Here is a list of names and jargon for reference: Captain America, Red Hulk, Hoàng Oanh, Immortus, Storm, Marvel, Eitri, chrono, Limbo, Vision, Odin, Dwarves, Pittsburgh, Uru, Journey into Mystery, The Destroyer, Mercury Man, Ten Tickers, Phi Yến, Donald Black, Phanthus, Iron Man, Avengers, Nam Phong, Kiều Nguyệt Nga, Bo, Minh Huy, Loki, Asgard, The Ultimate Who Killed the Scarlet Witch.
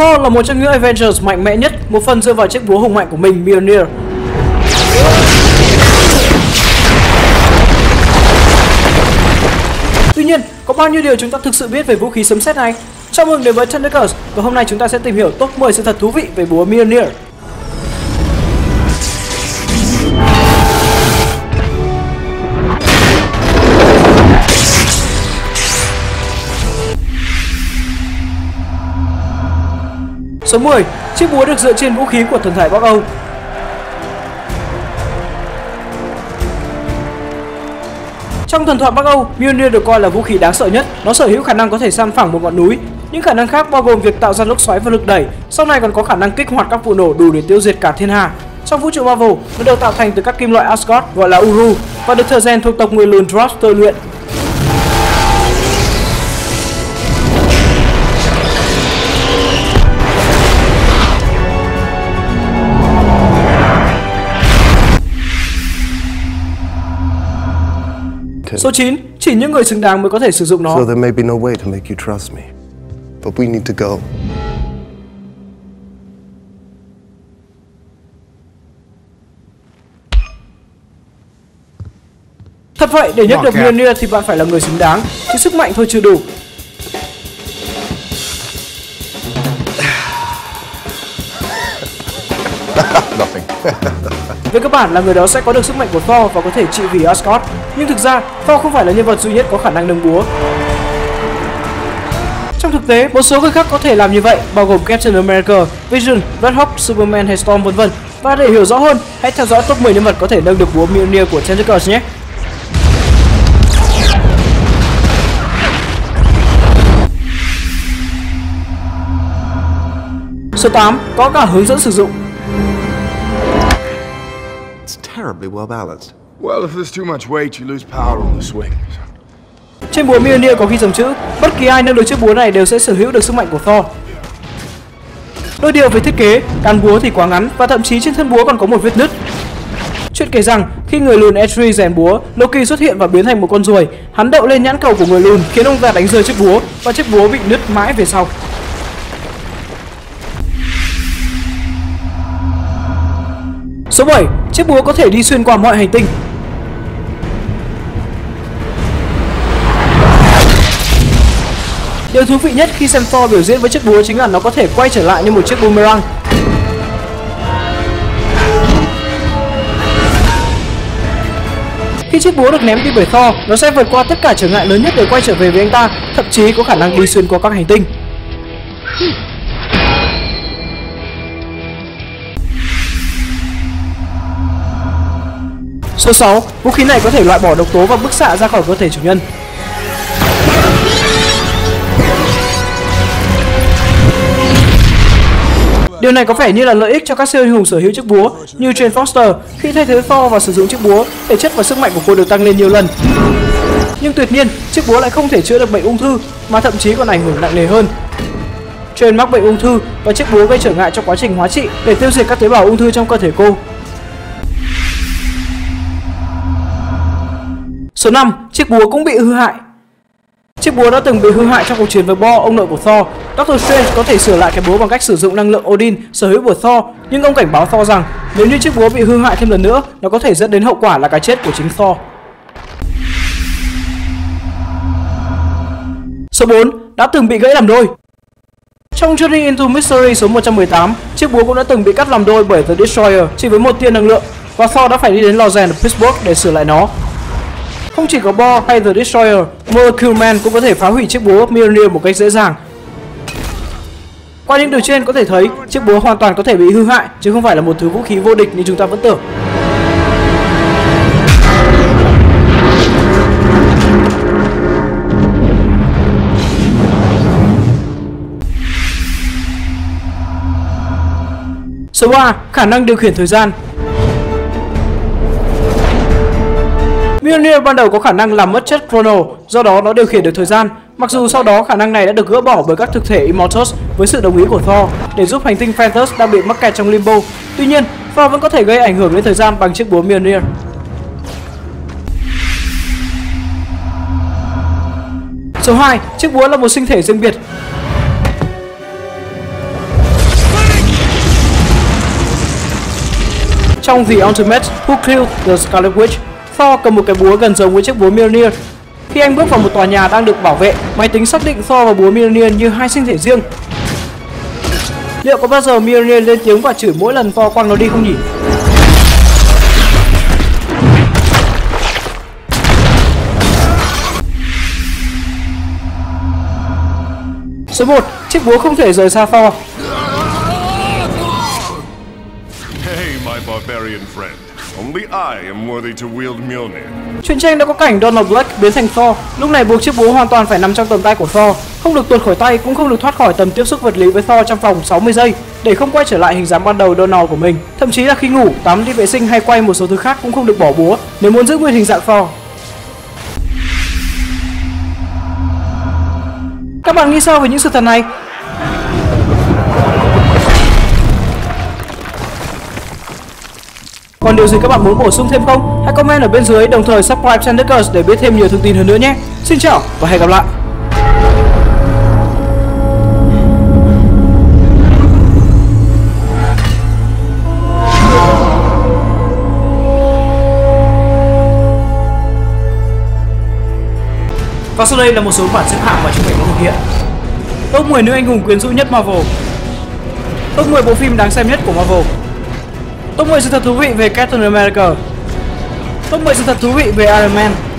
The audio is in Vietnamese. Thor là một trong những Avengers mạnh mẽ nhất, một phần dựa vào chiếc búa hùng mạnh của mình Mjolnir. Tuy nhiên, có bao nhiêu điều chúng ta thực sự biết về vũ khí sấm sét này? Chào mừng đến với Ten Tickers và hôm nay chúng ta sẽ tìm hiểu top 10 sự thật thú vị về búa Mjolnir. Số 10. Chiếc búa được dựa trên vũ khí của thần thoại Bắc Âu. Trong thần thoại Bắc Âu, Mjolnir được coi là vũ khí đáng sợ nhất. Nó sở hữu khả năng có thể san phẳng một ngọn núi. Những khả năng khác bao gồm việc tạo ra lốc xoáy và lực đẩy. Sau này còn có khả năng kích hoạt các vụ nổ đủ để tiêu diệt cả thiên hà. Trong vũ trụ Marvel, nó được tạo thành từ các kim loại Asgard gọi là Uru và được thợ rèn thuộc tộc người lùn Dwarves tôi luyện. Số 9, chỉ những người xứng đáng mới có thể sử dụng nó. So there may be no way to make you trust me, but we need to go. Thật vậy, để nhấc được Mjolnir thì bạn phải là người xứng đáng, chứ sức mạnh thôi chưa đủ. Về cơ bản là người đó sẽ có được sức mạnh của Thor và có thể trị vì Asgard. Nhưng thực ra, Thor không phải là nhân vật duy nhất có khả năng nâng búa. Trong thực tế, một số người khác có thể làm như vậy, bao gồm Captain America, Vision, Red Hulk, Superman hay Storm vân vân. Và để hiểu rõ hơn, hãy theo dõi top 10 nhân vật có thể nâng được búa Mjolnir của Ten Tickers nhé. Số 8, có cả hướng dẫn sử dụng. Trên búa Mjolnir có ghi dòng chữ, bất kỳ ai nâng được chiếc búa này đều sẽ sở hữu được sức mạnh của Thor. Đôi điều về thiết kế, cán búa thì quá ngắn và thậm chí trên thân búa còn có một vết nứt. Chuyện kể rằng, khi người lùn Eitri rèn búa, Loki xuất hiện và biến thành một con ruồi. Hắn đậu lên nhãn cầu của người lùn khiến ông ta đánh rơi chiếc búa và chiếc búa bị nứt mãi về sau. Số 7. Chiếc búa có thể đi xuyên qua mọi hành tinh. Điều thú vị nhất khi xem Thor biểu diễn với chiếc búa chính là nó có thể quay trở lại như một chiếc boomerang. Khi chiếc búa được ném đi bởi Thor, nó sẽ vượt qua tất cả trở ngại lớn nhất để quay trở về với anh ta, thậm chí có khả năng đi xuyên qua các hành tinh. Số 6. Vũ khí này có thể loại bỏ độc tố và bức xạ ra khỏi cơ thể chủ nhân. Điều này có vẻ như là lợi ích cho các siêu anh hùng sở hữu chiếc búa như Jane Foster. Khi thay thế Thor và sử dụng chiếc búa, thể chất và sức mạnh của cô được tăng lên nhiều lần. Nhưng tuyệt nhiên, chiếc búa lại không thể chữa được bệnh ung thư mà thậm chí còn ảnh hưởng nặng nề hơn. Jane mắc bệnh ung thư và chiếc búa gây trở ngại trong quá trình hóa trị để tiêu diệt các tế bào ung thư trong cơ thể cô. Số 5. Chiếc búa cũng bị hư hại. Chiếc búa đã từng bị hư hại trong cuộc chiến với Bo, ông nội của Thor. Doctor Strange có thể sửa lại cái búa bằng cách sử dụng năng lượng Odin sở hữu của Thor, nhưng ông cảnh báo Thor rằng nếu như chiếc búa bị hư hại thêm lần nữa, nó có thể dẫn đến hậu quả là cái chết của chính Thor. Số 4. Đã từng bị gãy làm đôi. Trong Journey into Mystery số 118, chiếc búa cũng đã từng bị cắt làm đôi bởi The Destroyer chỉ với một tia năng lượng, và Thor đã phải đi đến lò rèn ở Pittsburgh để sửa lại nó. Không chỉ có Bo hay The Destroyer, Mercury Man cũng có thể phá hủy chiếc búa Mjolnir một cách dễ dàng. Qua những điều trên có thể thấy, chiếc búa hoàn toàn có thể bị hư hại, chứ không phải là một thứ vũ khí vô địch như chúng ta vẫn tưởng. Số 3. Khả năng điều khiển thời gian. Mjolnir ban đầu có khả năng làm mất chất chrono, do đó nó điều khiển được thời gian. Mặc dù sau đó khả năng này đã được gỡ bỏ bởi các thực thể Immortus với sự đồng ý của Thor để giúp hành tinh Phanthus đang bị mắc kẹt trong Limbo. Tuy nhiên, Thor vẫn có thể gây ảnh hưởng đến thời gian bằng chiếc búa Mjolnir. Số 2. Chiếc búa là một sinh thể riêng biệt. Trong The Ultimate Who Killed the Scarlet Witch, Thor cầm một cái búa gần giống với chiếc búa Mjolnir. Khi anh bước vào một tòa nhà đang được bảo vệ, máy tính xác định Thor và búa Mjolnir như hai sinh thể riêng. Liệu có bao giờ Mjolnir lên tiếng và chửi mỗi lần Thor quăng nó đi không nhỉ? Số 1. Chiếc búa không thể rời xa Thor. Truyện tranh đã có cảnh Donald Black biến thành Thor, lúc này buộc chiếc búa hoàn toàn phải nằm trong tầm tay của Thor, không được tuột khỏi tay cũng không được thoát khỏi tầm tiếp xúc vật lý với Thor trong vòng 60 giây để không quay trở lại hình dáng ban đầu Donald của mình. Thậm chí là khi ngủ, tắm, đi vệ sinh hay quay một số thứ khác cũng không được bỏ búa nếu muốn giữ nguyên hình dạng Thor. Các bạn nghĩ sao về những sự thật này? Còn điều gì các bạn muốn bổ sung thêm không? Hãy comment ở bên dưới, đồng thời subscribe Ten Tickers để biết thêm nhiều thông tin hơn nữa nhé. Xin chào và hẹn gặp lại! Và sau đây là một số bản xếp hạng mà chúng mình có thực hiện. Top 10 nữ anh hùng quyến rũ nhất Marvel. Top 10 bộ phim đáng xem nhất của Marvel. Top 10 sự thật thú vị về Captain America. Top 10 sự thật thú vị về Iron Man.